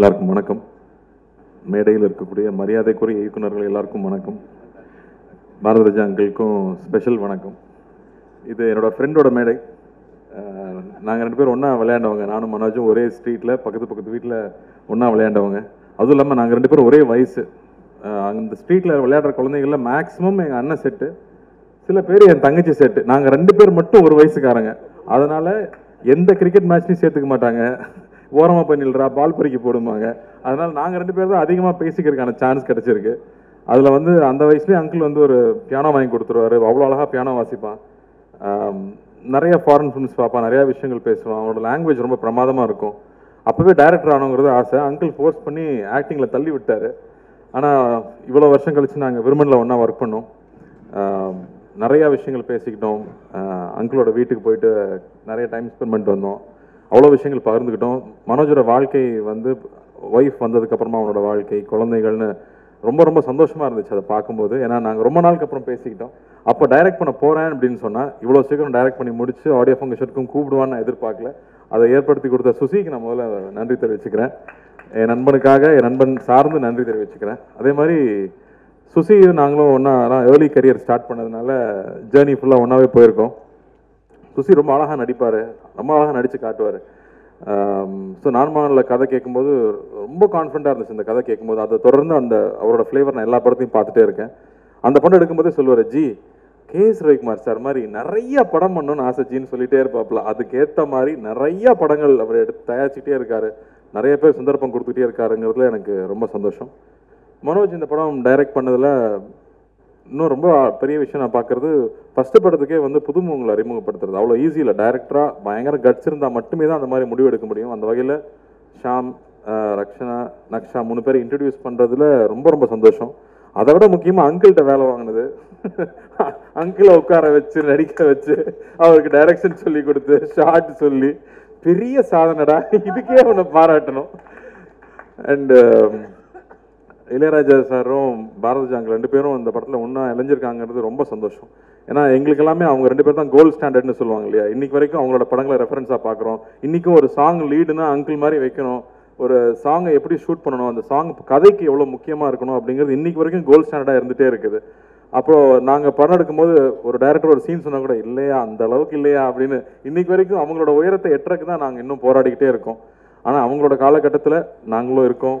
எல்லாருக்கும் வணக்கம். மேடையில் இருக்கக்கூடிய மரியாதைக்குரிய இயக்குநர்கள் எல்லாருக்கும் வணக்கம். பாரதிராஜா அங்கிளுக்கும் ஸ்பெஷல் வணக்கம். இது என்னோடய ஃப்ரெண்டோட மேடை. நாங்கள் ரெண்டு பேரும் ஒன்றா விளையாண்டவங்க. நானும் மனஜும் ஒரே ஸ்ட்ரீட்டில் பக்கத்து வீட்டில் ஒன்றா விளையாண்டவங்க. அதுவும் இல்லாமல் நாங்கள் ரெண்டு பேரும் ஒரே வயசு. அந்த ஸ்ட்ரீட்டில் விளையாடுற குழந்தைங்களில் மேக்ஸிமம் எங்கள் அண்ணன் செட்டு, சில பேர் என் தங்கச்சி செட்டு. நாங்கள் ரெண்டு பேர் மட்டும் ஒரு வயசுக்காரங்க. அதனால் எந்த கிரிக்கெட் மேட்ச்லையும் சேர்த்துக்க மாட்டாங்க. ஓரமாக பண்ணிடுறா, பால் பறிக்க போடுவாங்க. அதனால் நாங்கள் ரெண்டு பேர் தான் அதிகமாக பேசிக்கிறதுக்கான சான்ஸ் கிடச்சிருக்கு. அதில் வந்து அந்த வயசுலேயே அங்கிள் வந்து ஒரு பியானோ வாங்கி கொடுத்துருவார். அவ்வளோ அழகாக பியானோ வாசிப்பான். நிறைய ஃபாரின் ஃபிலிம்ஸ் பார்ப்பான், நிறையா விஷயங்கள் பேசுவான். அவனோட லாங்குவேஜ் ரொம்ப பிரமாதமாக இருக்கும். அப்போவே டைரக்டர் ஆகணுங்கிறது ஆசை. அங்கிள் ஃபோர்ஸ் பண்ணி ஆக்டிங்கில் தள்ளி விட்டார். ஆனால் இவ்வளோ வருஷம் கழித்து நாங்கள் விருமனில் ஒன்றா ஒர்க் பண்ணோம். நிறையா விஷயங்கள் பேசிக்கிட்டோம். அங்கிளோட வீட்டுக்கு போயிட்டு நிறைய டைம் ஸ்பெண்ட் பண்ணிட்டு வந்தோம். அவ்வளோ விஷயங்கள் பகிர்ந்துக்கிட்டோம். மனோஜோட வாழ்க்கை வந்து ஒய்ஃப் வந்ததுக்கப்புறமா அவனோட வாழ்க்கை, குழந்தைகள்னு ரொம்ப ரொம்ப சந்தோஷமாக இருந்துச்சு அதை பார்க்கும்போது. ஏன்னா நாங்கள் ரொம்ப நாளுக்கு அப்புறம் பேசிக்கிட்டோம். அப்போ டைரக்ட் பண்ண போகிறேன் அப்படின்னு சொன்னால் இவ்வளோ சீக்கிரம் டைரக்ட் பண்ணி முடிச்சு ஆடியோ ஃபங்க்ஷனுக்கும் கூப்பிடுவான்னு நான் எதிர்பார்க்கல. அதை ஏற்படுத்தி கொடுத்த சுசிக்கு நான் முதல்ல நன்றி தெரிவிச்சுக்கிறேன். என் நண்பனுக்காக என் நண்பன் சார்ந்து நன்றி தெரிவிச்சுக்கிறேன். அதே மாதிரி சுசி நாங்களும் ஒன்றா ஏர்லி கரியர் ஸ்டார்ட் பண்ணதுனால ஜேர்னி ஃபுல்லாக ஒன்றாவே போயிருக்கோம். சுசி ரொம்ப அழகாக நடிப்பார், ரொம்ப அழகாக நடித்து காட்டுவார். ஸோ நார்மலில் கதை கேட்கும்போது ரொம்ப கான்ஃபிடண்ட்டாக இருந்துச்சு. இந்த கதை கேட்கும்போது அதை தொடர்ந்து அந்த அவரோட ஃப்ளேவர் நான் எல்லா படத்தையும் பார்த்துட்டே இருக்கேன். அந்த படம் எடுக்கும்போதே சொல்லுவார், ஜி கேஎஸ் ரவிக்குமார் சார் மாதிரி நிறைய படம் பண்ணணும்னு ஆசை ஜின்னு சொல்லிகிட்டே இருப்பாப்பில். அதுக்கேற்ற மாதிரி நிறையா படங்கள் அவர் எடுத்து தயாரிச்சுக்கிட்டே இருக்கார். நிறைய பேர் சந்தர்ப்பம் கொடுத்துக்கிட்டே இருக்காருங்கிறதுல எனக்கு ரொம்ப சந்தோஷம். மனோஜ் இந்த படம் டைரக்ட் பண்ணதில் இன்னும் ரொம்ப பெரிய விஷயம் நான் பார்க்குறது, ஃபஸ்ட்டு படத்துக்கே வந்து புதுமுகங்களை அறிமுகப்படுத்துறது அவ்வளோ ஈஸி இல்லை. டைரக்டராக பயங்கர கட்ஸ் இருந்தால் மட்டுமே தான் அந்த மாதிரி முடிவு எடுக்க முடியும். அந்த வகையில் ஷாம், ரக்ஷனா, நக்ஷா 3 பேர் இன்ட்ரடியூஸ் பண்ணுறதுல ரொம்ப ரொம்ப சந்தோஷம். அதை விட முக்கியமாக அங்கிள்கிட்ட வேலை வாங்கினது, அங்கிளை உட்கார வச்சு நடிக்க வச்சு அவருக்கு டைரக்ஷன் சொல்லி கொடுத்து ஷார்ட் சொல்லி பெரிய சாதனைடா, இதுக்கே அவனை பாராட்டணும். அண்டு இலராஜா சாரும் பாரதிராஜா அங்கிள் ரெண்டு பேரும் அந்த படத்தில் ஒன்றா இணைஞ்சிருக்காங்கிறது ரொம்ப சந்தோஷம். ஏன்னா எங்களுக்கு எல்லாமே அவங்க ரெண்டு பேர் தான் கோல்டு ஸ்டாண்டர்ட்னு சொல்லுவாங்க இல்லையா. இன்றைக்கி வரைக்கும் அவங்களோட படங்களை ரெஃபரன்ஸாக பார்க்குறோம். இன்றைக்கும் ஒரு சாங் லீடுனா அங்கிள் மாதிரி வைக்கணும், ஒரு சாங்கை எப்படி ஷூட் பண்ணணும், அந்த சாங் கதைக்கு எவ்வளோ முக்கியமாக இருக்கணும் அப்படிங்கிறது இன்றைக்கி வரைக்கும் கோல்டு ஸ்டாண்டர்டாக இருந்துகிட்டே இருக்குது. அப்போது நாங்கள் படம் எடுக்கும்போது ஒரு டைரக்டர் ஒரு சீன் சொன்னால் கூட இல்லையா, அந்த அளவுக்கு இல்லையா அப்படின்னு இன்றைக்கி வரைக்கும் அவங்களோட உயரத்தை எட்டுறதுக்கு தான் நாங்கள் இன்னும் போராடிக்கிட்டே இருக்கோம். ஆனால் அவங்களோட காலகட்டத்தில் நாங்களும் இருக்கோம்.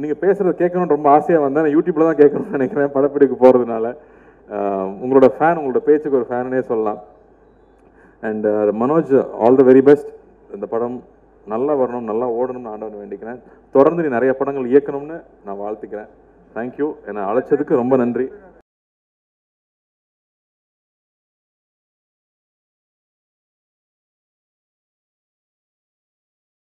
நீங்கள் பேசுகிறத கேட்கணும்னு ரொம்ப ஆசையாக வந்தேன். யூடியூப்பில் தான் கேட்கணும்னு நினைக்கிறேன் படப்பிடிக்கு போகிறதுனால. உங்களோட ஃபேன், உங்களோட பேச்சுக்கு ஒரு ஃபேனுன்னே சொல்லலாம். And Manoj, all the very best. இந்த படம் நல்லா வரணும், நல்லா ஓடணும்னு ஆண்டவன் வேண்டிக்கிறேன். தொடர்ந்து நீ நிறைய படங்கள் இயக்கணும்னு நான் வாழ்த்துக்கிறேன். தேங்க்யூ. என்னை அழைச்சதுக்கு ரொம்ப நன்றி.